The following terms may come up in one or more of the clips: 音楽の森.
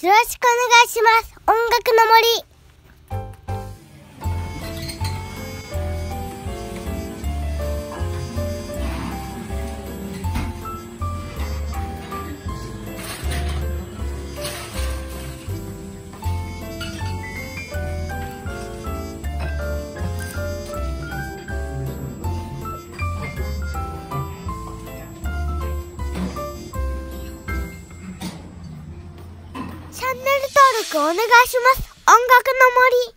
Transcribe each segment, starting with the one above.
よろしくお願いします。音楽の森。お願いします。音楽の森。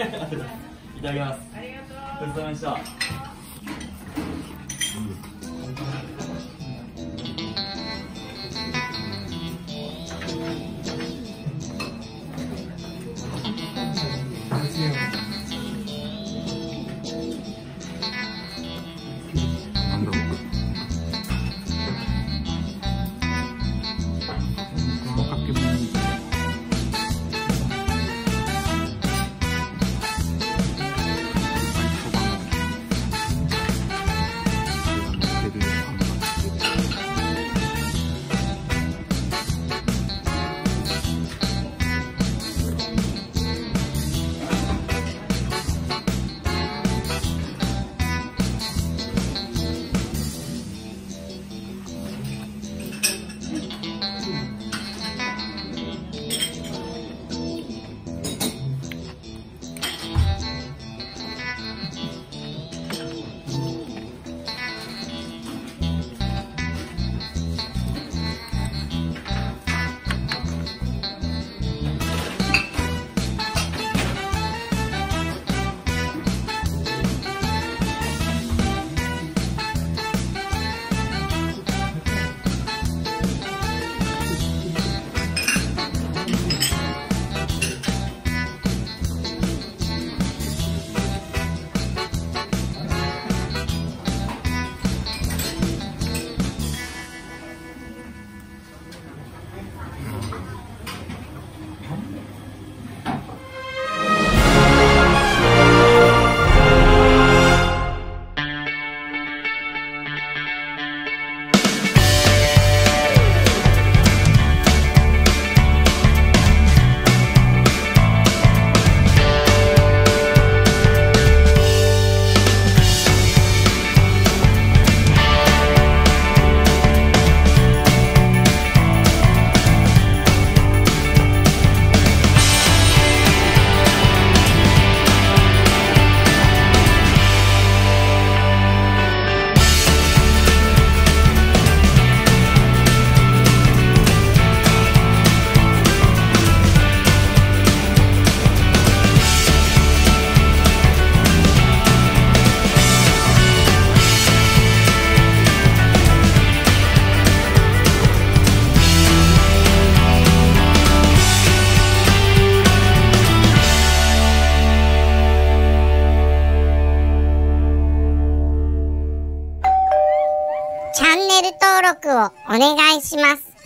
いただきます。ありがとうございました。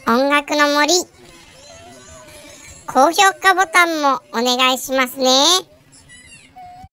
音楽の森、高評価ボタンもお願いしますね。